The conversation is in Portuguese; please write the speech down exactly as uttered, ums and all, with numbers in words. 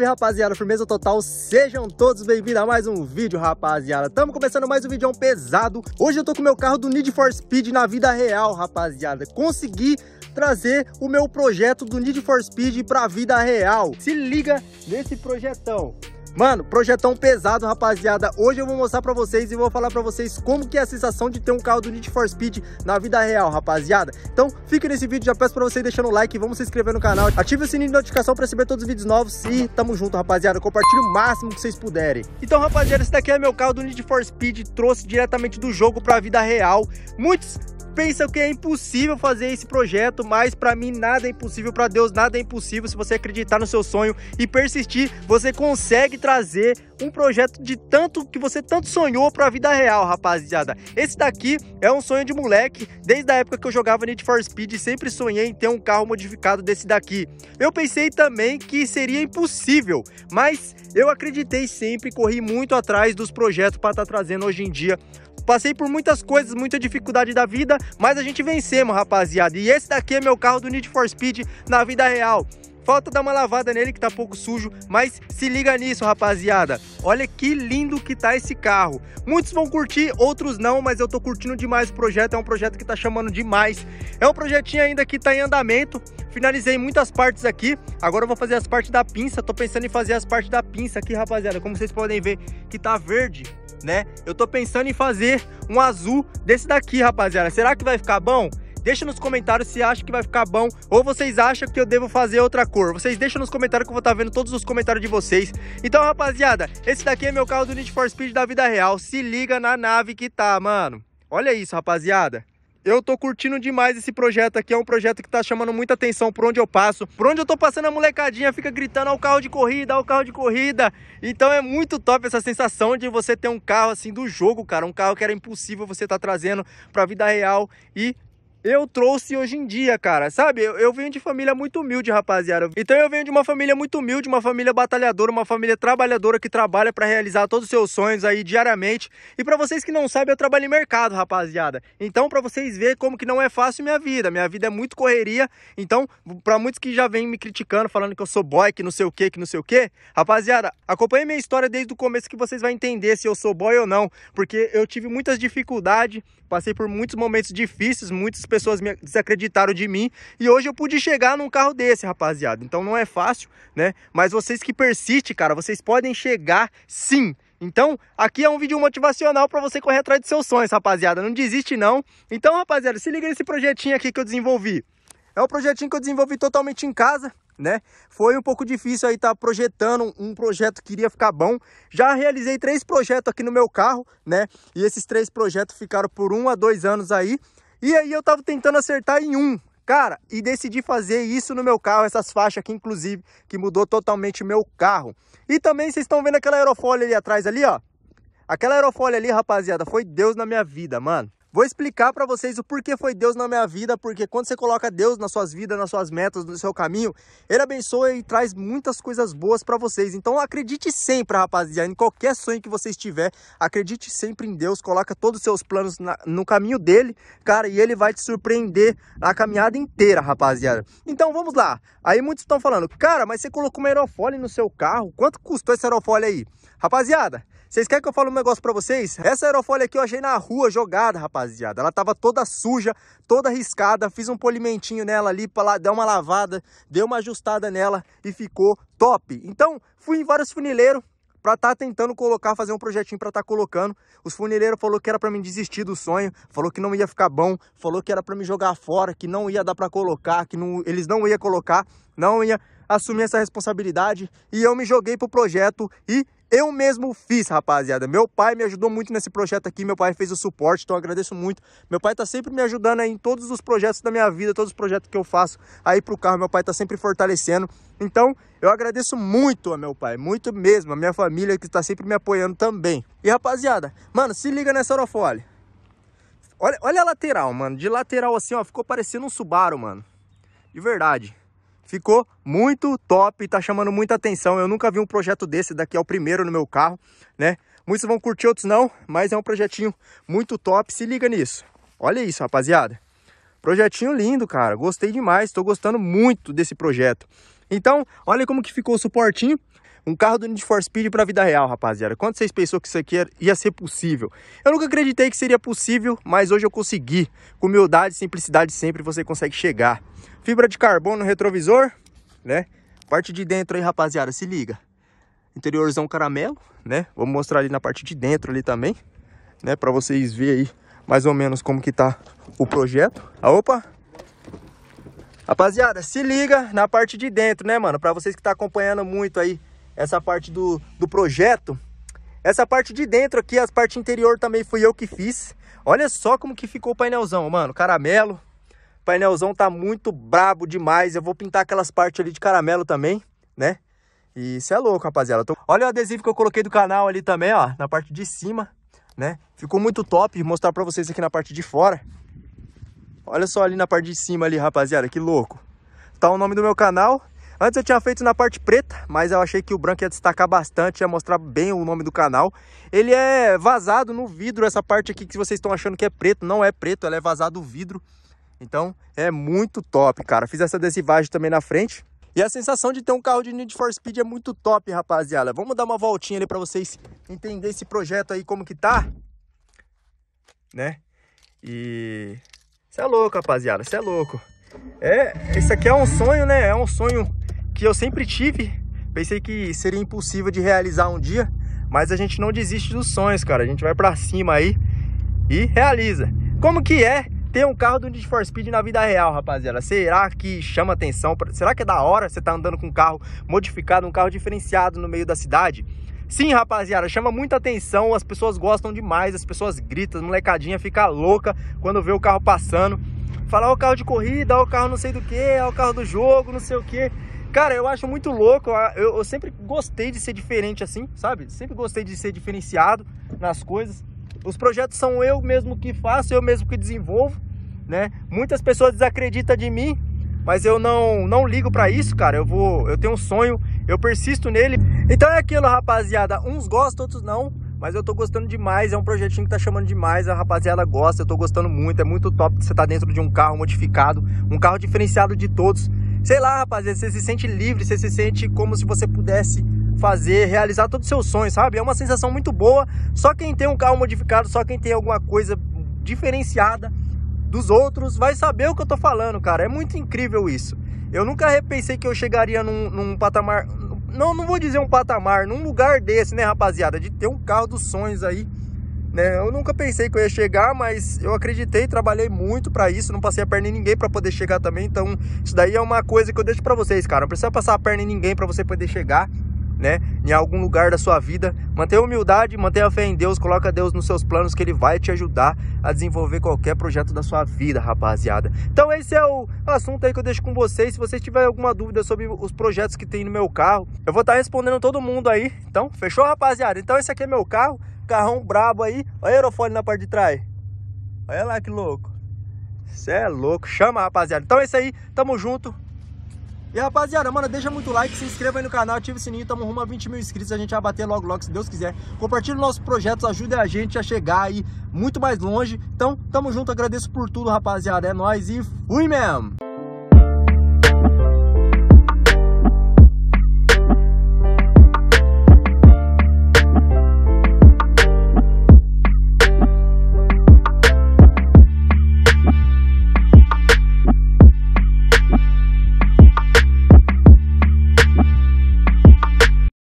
Salve, rapaziada, firmeza total, sejam todos bem-vindos a mais um vídeo, rapaziada. Estamos começando mais um vídeo pesado. Hoje eu tô com o meu carro do Need for Speed na vida real, rapaziada. Consegui trazer o meu projeto do Need for Speed pra vida real. Se liga nesse projetão. Mano, projetão pesado, rapaziada. Hoje eu vou mostrar pra vocês e vou falar pra vocês como que é a sensação de ter um carro do Need for Speed na vida real, rapaziada. Então, fica nesse vídeo, já peço pra vocês deixando o like, vamos se inscrever no canal, ative o sininho de notificação pra receber todos os vídeos novos e tamo junto, rapaziada. Compartilhe o máximo que vocês puderem. Então, rapaziada, esse daqui é meu carro do Need for Speed, trouxe diretamente do jogo pra vida real. Muitos pensam que é impossível fazer esse projeto, mas pra mim nada é impossível, pra Deus nada é impossível. Se você acreditar no seu sonho e persistir, você consegue trazer um projeto de tanto que você tanto sonhou pra vida real, rapaziada. Esse daqui é um sonho de moleque. Desde a época que eu jogava Need for Speed, sempre sonhei em ter um carro modificado desse daqui. Eu pensei também que seria impossível, mas eu acreditei sempre, corri muito atrás dos projetos pra estar trazendo hoje em dia. Passei por muitas coisas, muita dificuldade da vida, mas a gente vencemos, rapaziada. E esse daqui é meu carro do Need for Speed na vida real. Falta dar uma lavada nele que tá pouco sujo, mas se liga nisso, rapaziada. Olha que lindo que tá esse carro. Muitos vão curtir, outros não, mas eu tô curtindo demais o projeto. É um projeto que tá chamando demais. É um projetinho ainda que tá em andamento. Finalizei muitas partes aqui. Agora eu vou fazer as partes da pinça. Tô pensando em fazer as partes da pinça aqui, rapaziada. Como vocês podem ver que tá verde, né? Eu tô pensando em fazer um azul desse daqui, rapaziada. Será que vai ficar bom? Deixa nos comentários se acha que vai ficar bom ou vocês acham que eu devo fazer outra cor. Vocês deixam nos comentários que eu vou estar vendo todos os comentários de vocês. Então, rapaziada, esse daqui é meu carro do Need for Speed da vida real. Se liga na nave que tá, mano. Olha isso, rapaziada. Eu tô curtindo demais esse projeto aqui, é um projeto que tá chamando muita atenção por onde eu passo. Por onde eu tô passando, a molecadinha fica gritando, ó, o carro de corrida, ó, o carro de corrida. Então é muito top essa sensação de você ter um carro assim do jogo, cara. Um carro que era impossível você tá trazendo pra vida real e... eu trouxe hoje em dia, cara, sabe? Eu, eu venho de família muito humilde, rapaziada. Então eu venho de uma família muito humilde, uma família batalhadora, uma família trabalhadora que trabalha pra realizar todos os seus sonhos aí diariamente. E pra vocês que não sabem, eu trabalho em mercado, rapaziada. Então pra vocês verem como que não é fácil minha vida. Minha vida é muito correria. Então pra muitos que já vêm me criticando, falando que eu sou boy, que não sei o que, que não sei o que. Rapaziada, acompanhe minha história desde o começo que vocês vão entender se eu sou boy ou não. Porque eu tive muitas dificuldades, passei por muitos momentos difíceis, muitos pessoas me desacreditaram de mim e hoje eu pude chegar num carro desse, rapaziada. Então não é fácil, né? Mas vocês que persistem, cara, vocês podem chegar sim. Então, aqui é um vídeo motivacional pra você correr atrás dos seus sonhos, rapaziada. Não desiste não. Então, rapaziada, se liga nesse projetinho aqui que eu desenvolvi. É um projetinho que eu desenvolvi totalmente em casa, né? Foi um pouco difícil aí estar projetando um projeto que iria ficar bom. Já realizei três projetos aqui no meu carro, né? E esses três projetos ficaram por um a dois anos aí. E aí eu tava tentando acertar em um, cara, e decidi fazer isso no meu carro, essas faixas aqui, inclusive, que mudou totalmente meu carro. E também vocês estão vendo aquela aerofólio ali atrás, ali, ó. Aquela aerofólio ali, rapaziada, foi Deus na minha vida, mano. Vou explicar pra vocês o porquê foi Deus na minha vida, porque quando você coloca Deus nas suas vidas, nas suas metas, no seu caminho, Ele abençoa e traz muitas coisas boas pra vocês. Então acredite sempre, rapaziada, em qualquer sonho que vocês tiver, acredite sempre em Deus, coloca todos os seus planos na, no caminho dEle, cara, e Ele vai te surpreender a caminhada inteira, rapaziada. Então vamos lá. Aí muitos estão falando, cara, mas você colocou uma aerofólio no seu carro, quanto custou essa aerofólio aí? Rapaziada, vocês querem que eu fale um negócio pra vocês? Essa aerofólio aqui eu achei na rua jogada, rapaziada. Rapaziada, ela tava toda suja, toda riscada, fiz um polimentinho nela ali para dar uma lavada, deu uma ajustada nela e ficou top. Então, fui em vários funileiros para estar tentando colocar, fazer um projetinho para estar colocando. Os funileiros falou que era para mim desistir do sonho, falou que não ia ficar bom, falou que era para me jogar fora, que não ia dar para colocar, que não, eles não ia colocar, não ia assumir essa responsabilidade. E eu me joguei pro projeto e eu mesmo fiz, rapaziada. Meu pai me ajudou muito nesse projeto aqui. Meu pai fez o suporte, então eu agradeço muito. Meu pai tá sempre me ajudando aí em todos os projetos da minha vida, todos os projetos que eu faço aí pro carro. Meu pai tá sempre fortalecendo. Então, eu agradeço muito a meu pai, muito mesmo. A minha família que tá sempre me apoiando também. E, rapaziada, mano, se liga nessa aerofólio. Olha, olha a lateral, mano. De lateral assim, ó, ficou parecendo um Subaru, mano. De verdade. Ficou muito top, tá chamando muita atenção. Eu nunca vi um projeto desse, daqui é o primeiro no meu carro, né? Muitos vão curtir, outros não, mas é um projetinho muito top, se liga nisso. Olha isso, rapaziada. Projetinho lindo, cara. Gostei demais, tô gostando muito desse projeto. Então, olha como que ficou o suportinho. Um carro do Need for Speed pra vida real, rapaziada. Quando vocês pensou que isso aqui ia ser possível? Eu nunca acreditei que seria possível, mas hoje eu consegui. Com humildade e simplicidade sempre você consegue chegar. Fibra de carbono no retrovisor, né? Parte de dentro aí, rapaziada, se liga. Interiorzão caramelo, né? Vou mostrar ali na parte de dentro ali também, né? Pra vocês verem aí mais ou menos como que tá o projeto. Ah, opa! Rapaziada, se liga na parte de dentro, né, mano? Pra vocês que tá acompanhando muito aí essa parte do, do projeto. Essa parte de dentro aqui, a parte interior também fui eu que fiz. Olha só como que ficou o painelzão, mano. Caramelo. O painelzão tá muito brabo demais. Eu vou pintar aquelas partes ali de caramelo também, né? E isso é louco, rapaziada. Tô... Olha o adesivo que eu coloquei do canal ali também, ó. Na parte de cima, né? Ficou muito top. Vou mostrar pra vocês aqui na parte de fora. Olha só ali na parte de cima ali, rapaziada, que louco. Tá o nome do meu canal. Antes eu tinha feito na parte preta, mas eu achei que o branco ia destacar bastante, ia mostrar bem o nome do canal. Ele é vazado no vidro, essa parte aqui que vocês estão achando que é preto, não é preto, ela é vazado o vidro. Então é muito top, cara. Fiz essa adesivagem também na frente. E a sensação de ter um carro de Need for Speed é muito top, rapaziada. Vamos dar uma voltinha ali pra vocês entenderem esse projeto aí, como que tá, né? E... Você é louco, rapaziada, você é louco. É, isso aqui é um sonho, né? É um sonho que eu sempre tive. Pensei que seria impossível de realizar um dia, mas a gente não desiste dos sonhos, cara. A gente vai pra cima aí e realiza. Como que é ter um carro do Need for Speed na vida real, rapaziada? Será que chama atenção? Será que é da hora você tá andando com um carro modificado, um carro diferenciado no meio da cidade? Sim, rapaziada, chama muita atenção, as pessoas gostam demais, as pessoas gritam, a molecadinha fica louca quando vê o carro passando. Fala, ó, o carro de corrida, ó, o carro não sei do que, é o carro do jogo, não sei o que. Cara, eu acho muito louco, eu, eu sempre gostei de ser diferente assim, sabe? Sempre gostei de ser diferenciado nas coisas. Os projetos são eu mesmo que faço, eu mesmo que desenvolvo, né? Muitas pessoas desacreditam de mim, mas eu não, não ligo pra isso, cara. Eu vou, eu tenho um sonho, eu persisto nele. Então é aquilo, rapaziada. Uns gostam, outros não, mas eu tô gostando demais. É um projetinho que tá chamando demais. A rapaziada gosta, eu tô gostando muito. É muito top que você tá dentro de um carro modificado, um carro diferenciado de todos. Sei lá, rapaziada, você se sente livre, você se sente como se você pudesse fazer, realizar todos os seus sonhos, sabe? É uma sensação muito boa. Só quem tem um carro modificado, só quem tem alguma coisa diferenciada dos outros vai saber o que eu tô falando, cara. É muito incrível isso. Eu nunca repensei que eu chegaria num, num patamar... Não, não vou dizer um patamar, num lugar desse, né, rapaziada? De ter um carro dos sonhos aí, né? Eu nunca pensei que eu ia chegar, mas eu acreditei, trabalhei muito pra isso. Não passei a perna em ninguém pra poder chegar também. Então, isso daí é uma coisa que eu deixo pra vocês, cara. Não precisa passar a perna em ninguém pra você poder chegar, né, em algum lugar da sua vida. Mantenha a humildade, mantenha a fé em Deus, coloca Deus nos seus planos que ele vai te ajudar a desenvolver qualquer projeto da sua vida, rapaziada. Então esse é o assunto aí que eu deixo com vocês. Se vocês tiverem alguma dúvida sobre os projetos que tem no meu carro, eu vou estar respondendo todo mundo aí. Então, fechou, rapaziada? Então esse aqui é meu carro, carrão brabo aí. Olha o aerofólio na parte de trás. Olha lá que louco. Você é louco, chama, rapaziada. Então é isso aí, tamo junto. E rapaziada, mano, deixa muito like, se inscreva aí no canal, ativa o sininho, tamo rumo a vinte mil inscritos, a gente vai bater logo logo, se Deus quiser. Compartilha os nossos projetos, ajuda a gente a chegar aí muito mais longe. Então, tamo junto, agradeço por tudo, rapaziada, é nóis e fui mesmo!